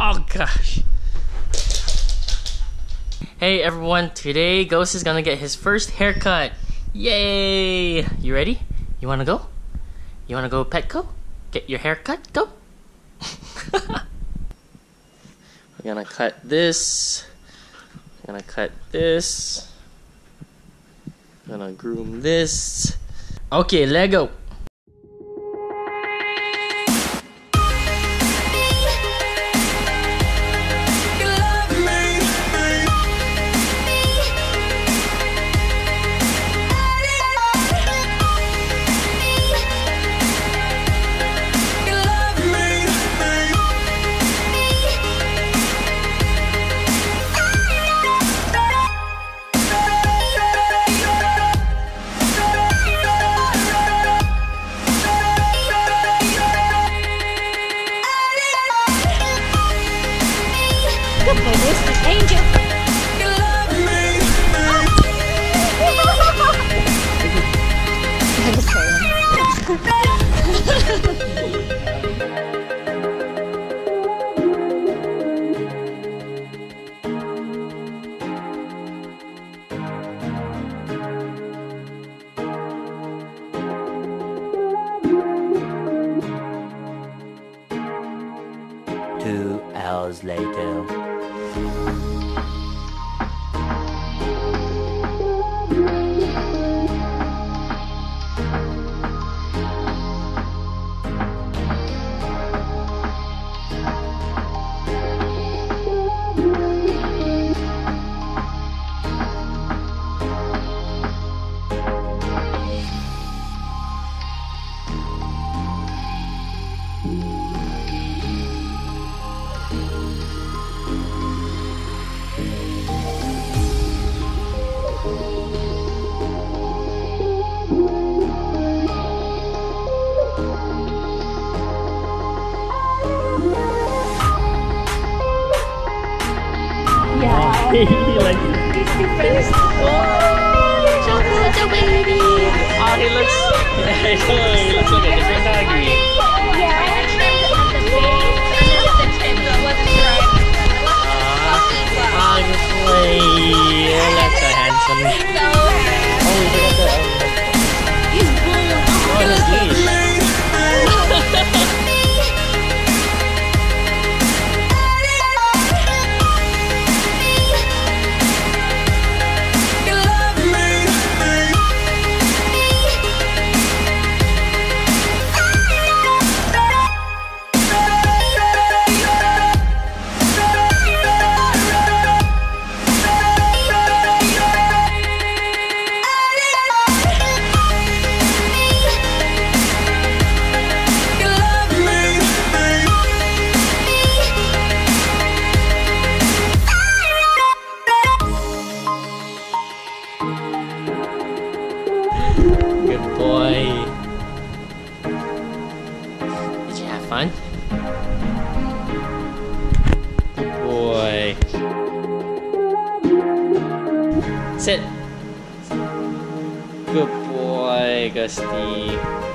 Oh gosh. Hey everyone, today Ghost is gonna get his first haircut. Yay! You ready? You wanna go? You wanna go Petco? Get your haircut? Go! We're gonna cut this. I'm gonna cut this. I'm gonna groom this. Okay, let's go! He likes it. He's too fast. Oh, chocolate baby. Oh, he looks like a different doggy. Yeah, I had trimmed it at the same. I know the trim, so it wasn't dry. Oh, good boy. Oh, that's so handsome. Oh, look at that. He's blue. Oh, his leash. Fun? Good boy. Sit. Good boy, Ghosty.